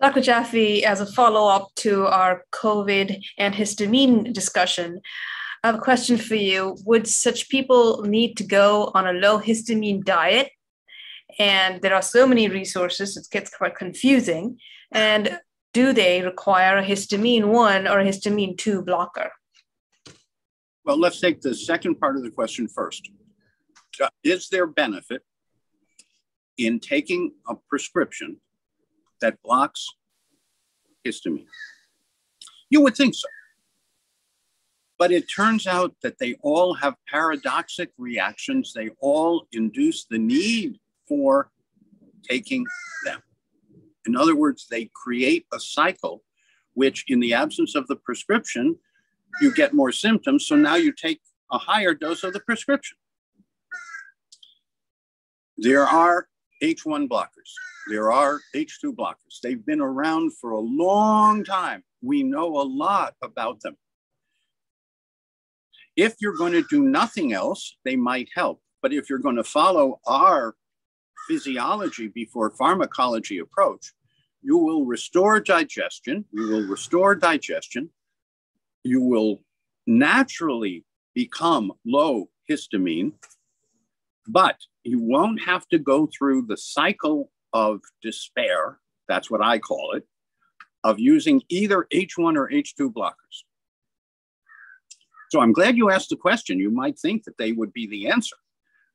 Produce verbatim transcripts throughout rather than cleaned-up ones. Doctor Jaffe, as a follow-up to our COVID and histamine discussion, I have a question for you. Would such people need to go on a low histamine diet? And there are so many resources, it gets quite confusing. And do they require a histamine one or a histamine two blocker? Well, let's take the second part of the question first. Is there benefit in taking a prescription that blocks histamine? You would think so. But it turns out that they all have paradoxic reactions. They all induce the need for taking them. In other words, they create a cycle, which in the absence of the prescription, you get more symptoms. So now you take a higher dose of the prescription. There are H one blockers. There are H two blockers. They've been around for a long time. We know a lot about them. If you're going to do nothing else, they might help. But if you're going to follow our physiology before pharmacology approach, you will restore digestion. You will restore digestion. You will naturally become low histamine, but you won't have to go through the cycle of despair, that's what I call it, of using either H one or H two blockers. So I'm glad you asked the question. You might think that they would be the answer,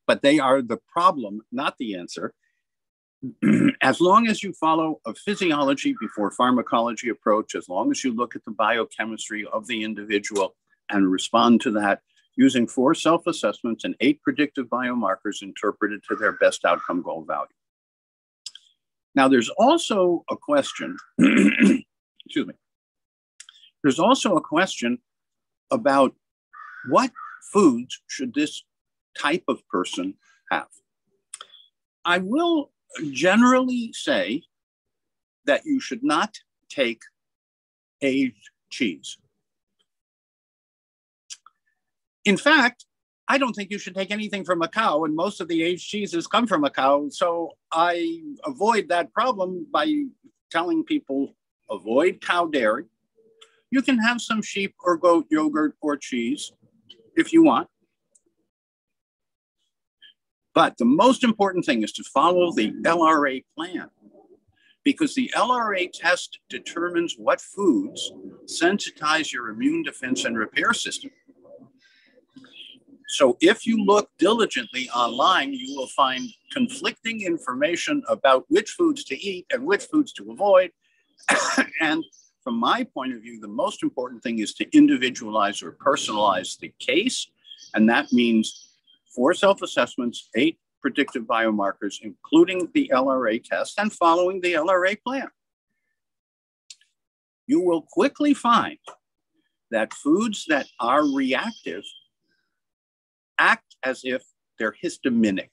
but they are the problem, not the answer. As long as you follow a physiology before pharmacology approach, as long as you look at the biochemistry of the individual and respond to that using four self-assessments and eight predictive biomarkers interpreted to their best outcome goal value. Now, there's also a question, excuse me, there's also a question about what foods should this type of person have. I will generally say that you should not take aged cheese. In fact, I don't think you should take anything from a cow, and most of the aged cheeses come from a cow. So I avoid that problem by telling people avoid cow dairy. You can have some sheep or goat yogurt or cheese if you want. But the most important thing is to follow the L R A plan, because the L R A test determines what foods sensitize your immune defense and repair system. So if you look diligently online, you will find conflicting information about which foods to eat and which foods to avoid. And from my point of view, the most important thing is to individualize or personalize the case. And that means four self-assessments, eight predictive biomarkers, including the L R A test, and following the L R A plan. You will quickly find that foods that are reactive act as if they're histaminic.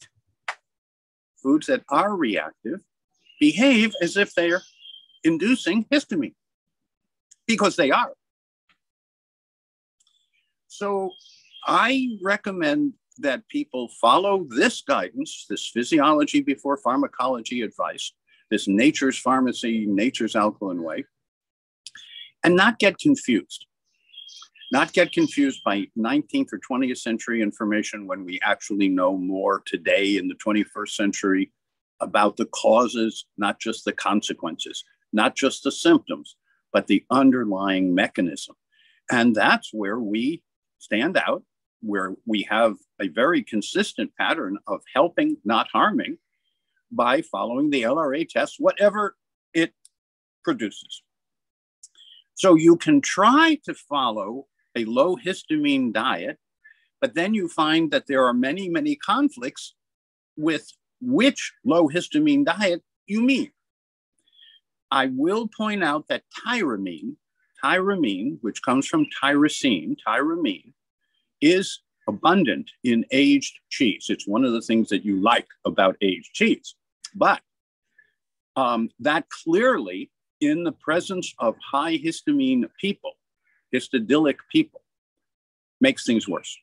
Foods that are reactive behave as if they're inducing histamine, because they are. So I recommend that people follow this guidance, this physiology before pharmacology advice, this nature's pharmacy, nature's alkaline way, and not get confused. Not get confused by nineteenth or twentieth century information when we actually know more today in the twenty-first century about the causes, not just the consequences, not just the symptoms, but the underlying mechanism. And that's where we stand out, where we have a very consistent pattern of helping, not harming, by following the L R A test, whatever it produces. So you can try to follow a low histamine diet, but then you find that there are many, many conflicts with which low histamine diet you mean. I will point out that tyramine, tyramine, which comes from tyrosine, tyramine, is abundant in aged cheese. It's one of the things that you like about aged cheese. But um, that clearly, in the presence of high histamine people, histidinic people, makes things worse.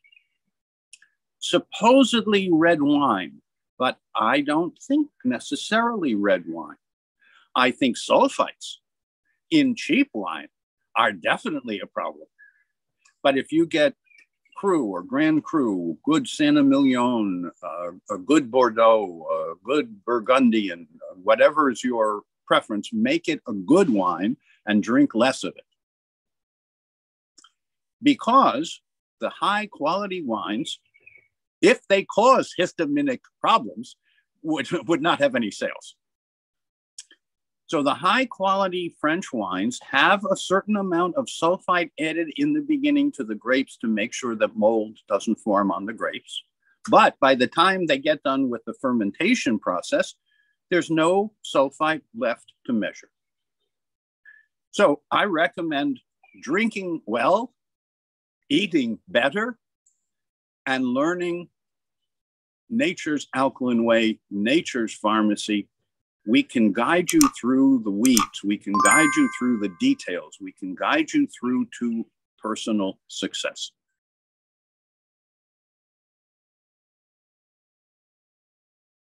Supposedly red wine, but I don't think necessarily red wine. I think sulfites in cheap wine are definitely a problem. But if you get Cru or Grand Cru, good Saint-Emilion, uh, a good Bordeaux, a good Burgundian, whatever is your preference, make it a good wine and drink less of it. Because the high quality wines, if they cause histaminic problems, would, would not have any sales. So the high quality French wines have a certain amount of sulfite added in the beginning to the grapes to make sure that mold doesn't form on the grapes. But by the time they get done with the fermentation process, there's no sulfite left to measure. So I recommend drinking well, eating better, and learning nature's alkaline way, nature's pharmacy. We can guide you through the weeds. We can guide you through the details. We can guide you through to personal success.